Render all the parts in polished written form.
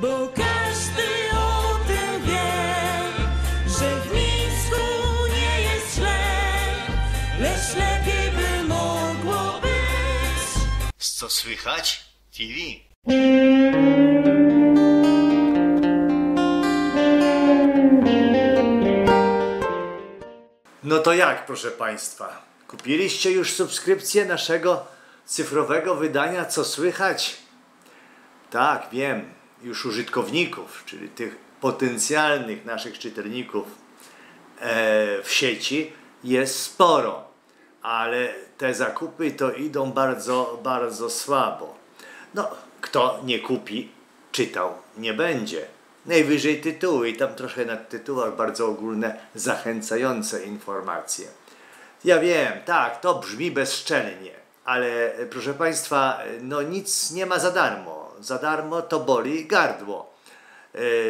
Bo każdy o tym wie, że w Mińsku nie jest źle, lecz lepiej by mogło być. Co słychać TV. No to jak, proszę Państwa? Kupiliście już subskrypcję naszego cyfrowego wydania Co słychać? Tak, wiem. Już użytkowników, czyli tych potencjalnych naszych czytelników w sieci jest sporo, ale te zakupy to idą bardzo, bardzo słabo. No, kto nie kupi, czytał nie będzie. Najwyżej tytuły i tam trochę na tytułach bardzo ogólne, zachęcające informacje. Ja wiem, tak, to brzmi bezczelnie, ale proszę Państwa, no nic nie ma za darmo. Za darmo to boli gardło.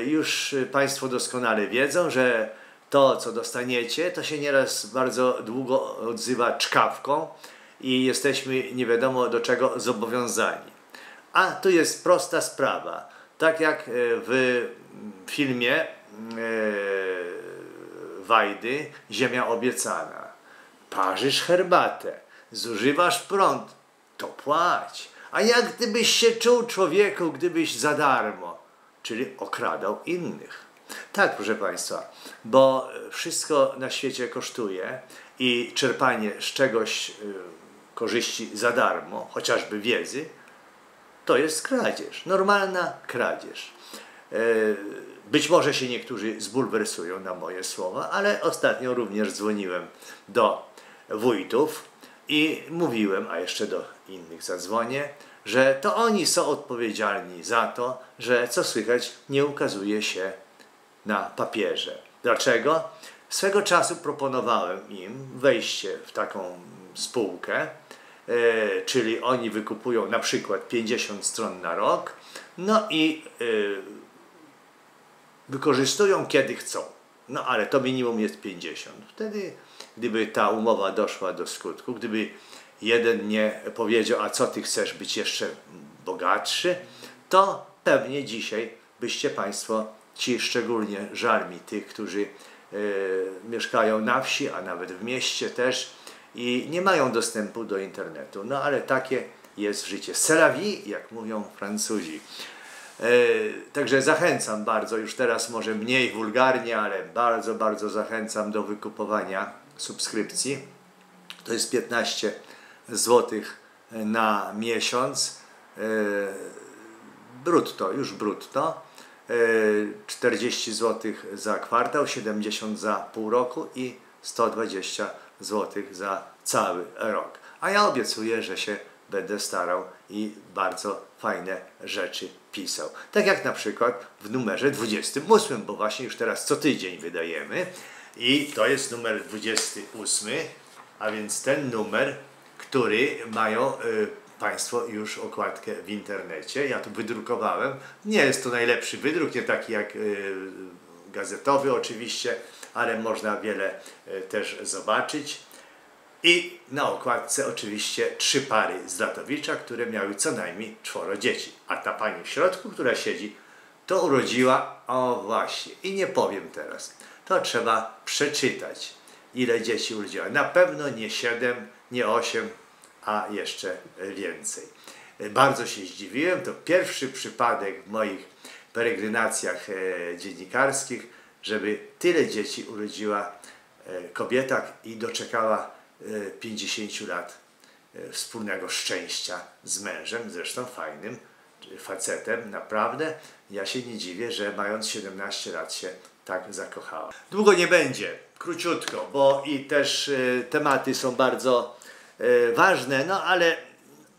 Już Państwo doskonale wiedzą, że to, co dostaniecie, to się nieraz bardzo długo odzywa czkawką i jesteśmy nie wiadomo do czego zobowiązani. A tu jest prosta sprawa. Tak jak w filmie Wajdy Ziemia obiecana. Parzysz herbatę, zużywasz prąd, to płać. A jak gdybyś się czuł, człowieku, gdybyś za darmo, czyli okradał innych. Tak, proszę Państwa, bo wszystko na świecie kosztuje i czerpanie z czegoś korzyści za darmo, chociażby wiedzy, to jest kradzież, normalna kradzież. Być może się niektórzy zbulwersują na moje słowa, ale ostatnio również dzwoniłem do wójtów i mówiłem, a jeszcze do innych zadzwonię, że to oni są odpowiedzialni za to, że Co słychać nie ukazuje się na papierze. Dlaczego? Swego czasu proponowałem im wejście w taką spółkę, czyli oni wykupują na przykład 50 stron na rok, no i wykorzystują kiedy chcą. No ale to minimum jest 50. Wtedy, gdyby ta umowa doszła do skutku, gdyby jeden nie powiedział, a co ty chcesz być jeszcze bogatszy, to pewnie dzisiaj byście Państwo, ci szczególnie żal mi tych, którzy mieszkają na wsi, a nawet w mieście też i nie mają dostępu do internetu. No ale takie jest życie. C'est la vie, jak mówią Francuzi. Także zachęcam bardzo, już teraz może mniej wulgarnie, ale bardzo, bardzo zachęcam do wykupowania subskrypcji. To jest 15 złotych na miesiąc, brutto, już brutto, 40 zł za kwartał, 70 za pół roku i 120 zł za cały rok. A ja obiecuję, że się będę starał i bardzo fajne rzeczy pisał. Tak jak na przykład w numerze 28, bo właśnie już teraz co tydzień wydajemy i to jest numer 28, a więc ten numer, który mają Państwo już okładkę w internecie. Ja tu wydrukowałem. Nie jest to najlepszy wydruk, nie taki jak gazetowy oczywiście, ale można wiele też zobaczyć. I na okładce oczywiście 3 pary z Łatowicza, które miały co najmniej 4 dzieci. A ta pani w środku, która siedzi, to urodziła, o właśnie, i nie powiem teraz. To trzeba przeczytać, ile dzieci urodziła. Na pewno nie 7, nie 8, a jeszcze więcej. Bardzo się zdziwiłem. To pierwszy przypadek w moich peregrinacjach dziennikarskich, żeby tyle dzieci urodziła kobieta i doczekała 50 lat wspólnego szczęścia z mężem, zresztą fajnym facetem. Naprawdę ja się nie dziwię, że mając 17 lat się tak zakochała. Długo nie będzie, króciutko, bo i też tematy są bardzo ważne, no ale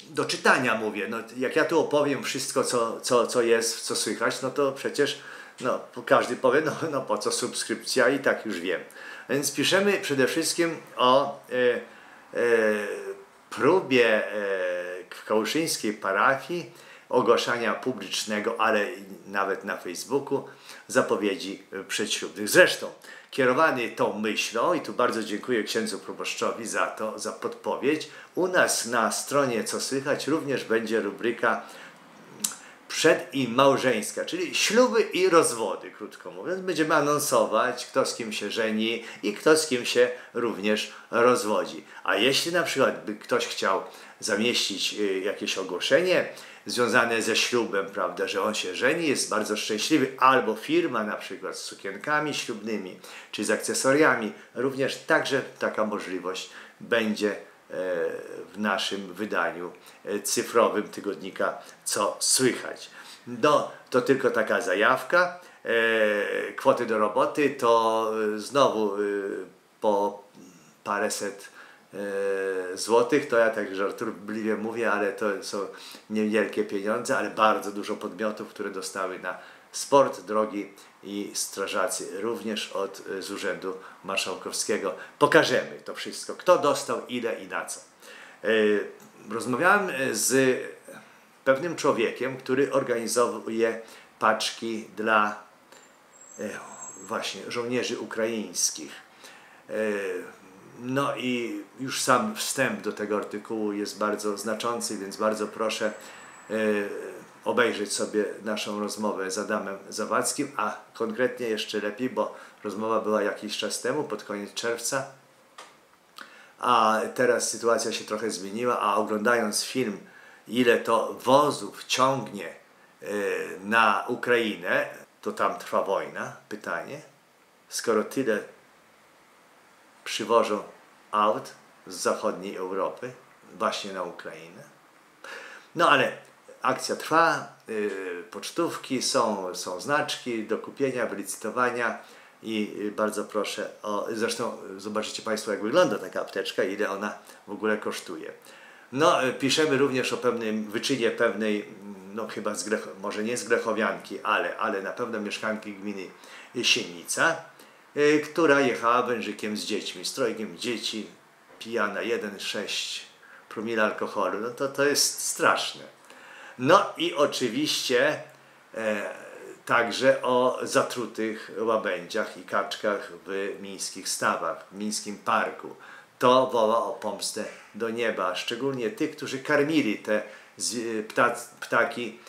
do czytania mówię. No, jak ja tu opowiem wszystko, co jest, co słychać, no to przecież no, każdy powie, no po co subskrypcja i tak już wiem. Więc piszemy przede wszystkim o próbie kałuszyńskiej parafii ogłaszania publicznego, ale nawet na Facebooku, zapowiedzi przedślubnych. Zresztą kierowany tą myślą, i tu bardzo dziękuję księdzu proboszczowi za to, za podpowiedź, u nas na stronie Co słychać również będzie rubryka przed i małżeńska, czyli śluby i rozwody, krótko mówiąc. Będziemy anonsować, kto z kim się żeni i kto z kim się również rozwodzi. A jeśli na przykład by ktoś chciał zamieścić jakieś ogłoszenie związane ze ślubem, prawda, że on się żeni, jest bardzo szczęśliwy, albo firma na przykład z sukienkami ślubnymi czy z akcesoriami, również także taka możliwość będzie w naszym wydaniu cyfrowym tygodnika Co Słychać. No, to tylko taka zajawka. Kwoty do roboty to znowu po paręset złotych, to ja tak żartobliwie mówię, ale to są niewielkie pieniądze, ale bardzo dużo podmiotów, które dostały na sport, drogi i strażacy, również z Urzędu Marszałkowskiego. Pokażemy to wszystko, kto dostał, ile i na co. Rozmawiałem z pewnym człowiekiem, który organizuje paczki dla właśnie żołnierzy ukraińskich. No i już sam wstęp do tego artykułu jest bardzo znaczący, więc bardzo proszę obejrzeć sobie naszą rozmowę z Adamem Zawadzkim, a konkretnie jeszcze lepiej, bo rozmowa była jakiś czas temu, pod koniec czerwca, a teraz sytuacja się trochę zmieniła, a oglądając film, ile to wozów ciągnie na Ukrainę, to tam trwa wojna, pytanie, skoro tyle przywożą aut z zachodniej Europy właśnie na Ukrainę. No ale akcja trwa, pocztówki są znaczki do kupienia, wylicytowania i bardzo proszę o... Zresztą zobaczycie Państwo, jak wygląda taka apteczka, ile ona w ogóle kosztuje. No, piszemy również o pewnym wyczynie pewnej, no chyba może nie z Grechowianki, ale na pewno mieszkanki gminy Sienica, która jechała wężykiem z dziećmi, z trojgiem dzieci, pijana, 1,6 promila alkoholu. No to jest straszne. No i oczywiście także o zatrutych łabędziach i kaczkach w mińskich stawach, w mińskim parku. To woła o pomstę do nieba, szczególnie tych, którzy karmili te ptaki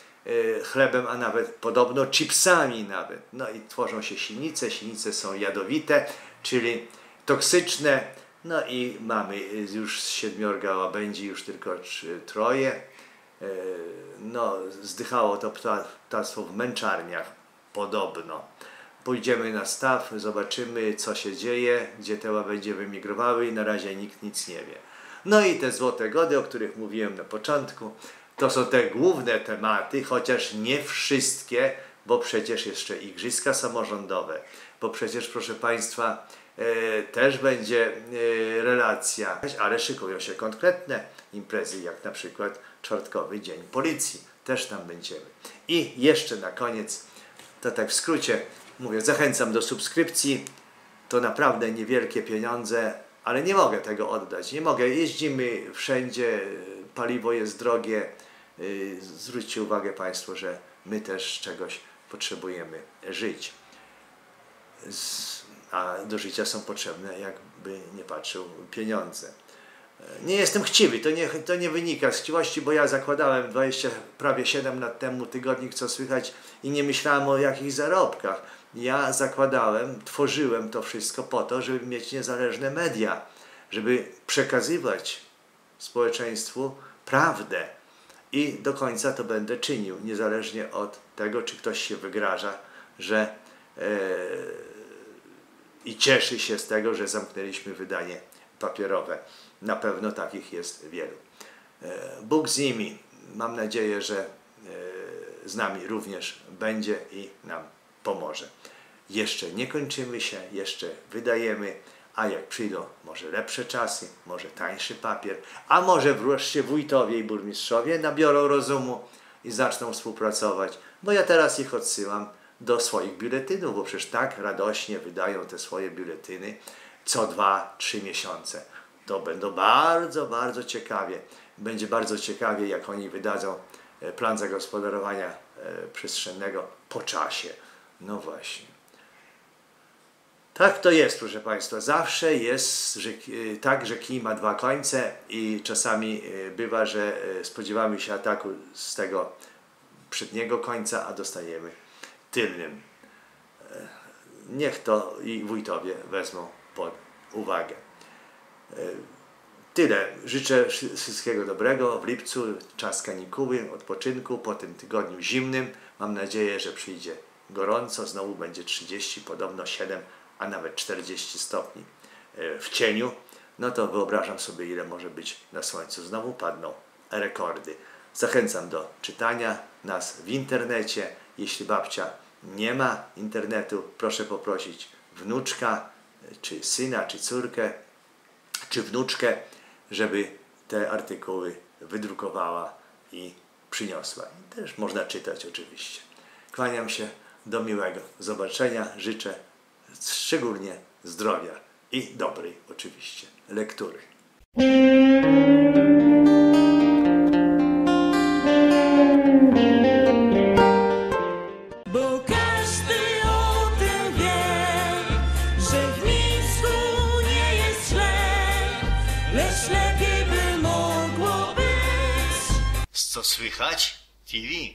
chlebem, a nawet podobno chipsami nawet. No i tworzą się sinice, sinice są jadowite, czyli toksyczne. No i mamy już z 7 łabędzi, już tylko 3, 3. No, zdychało to ptactwo w męczarniach, podobno. Pójdziemy na staw, zobaczymy, co się dzieje, gdzie te łabędzie wymigrowały i na razie nikt nic nie wie. No i te złote gody, o których mówiłem na początku, to są te główne tematy, chociaż nie wszystkie, bo przecież jeszcze igrzyska samorządowe, bo przecież, proszę Państwa, też będzie relacja, ale szykują się konkretne imprezy, jak na przykład czwartkowy Dzień Policji. Też tam będziemy. I jeszcze na koniec, to tak w skrócie mówię, zachęcam do subskrypcji. To naprawdę niewielkie pieniądze, ale nie mogę tego oddać. Nie mogę. Jeździmy wszędzie, paliwo jest drogie. Zwróćcie uwagę Państwo, że my też czegoś potrzebujemy żyć. A do życia są potrzebne, jakby nie patrzył, pieniądze. Nie jestem chciwy, to nie wynika z chciwości, bo ja zakładałem prawie 7 lat temu tygodnik Co Słychać i nie myślałem o jakichś zarobkach. Ja zakładałem, tworzyłem to wszystko po to, żeby mieć niezależne media, żeby przekazywać społeczeństwu prawdę i do końca to będę czynił, niezależnie od tego, czy ktoś się wygraża, że i cieszy się z tego, że zamknęliśmy wydanie papierowe. Na pewno takich jest wielu. Bóg z nimi. Mam nadzieję, że z nami również będzie i nam pomoże. Jeszcze nie kończymy się, jeszcze wydajemy, a jak przyjdą może lepsze czasy, może tańszy papier, a może wreszcie wójtowie i burmistrzowie nabiorą rozumu i zaczną współpracować, bo ja teraz ich odsyłam do swoich biuletynów, bo przecież tak radośnie wydają te swoje biuletyny co 2–3 miesiące. To będą bardzo, bardzo ciekawie. Będzie bardzo ciekawie, jak oni wydadzą plan zagospodarowania przestrzennego po czasie. No właśnie. Tak to jest, proszę Państwa. Zawsze jest tak, że kij ma 2 końce i czasami bywa, że spodziewamy się ataku z tego przedniego końca, a dostajemy tylnym. Niech to i wójtowie wezmą pod uwagę. Tyle. Życzę wszystkiego dobrego w lipcu, czas kanikuły, odpoczynku po tym tygodniu zimnym. Mam nadzieję, że przyjdzie gorąco, znowu będzie 30, podobno 7, a nawet 40 stopni w cieniu. No to wyobrażam sobie, ile może być na słońcu. Znowu padną rekordy. Zachęcam do czytania nas w internecie. Jeśli babcia nie ma internetu, proszę poprosić wnuczka, czy syna, czy córkę, czy wnuczkę, żeby te artykuły wydrukowała i przyniosła. I też można czytać oczywiście. Kłaniam się, do miłego zobaczenia. Życzę szczególnie zdrowia i dobrej oczywiście lektury. Co słychać TV?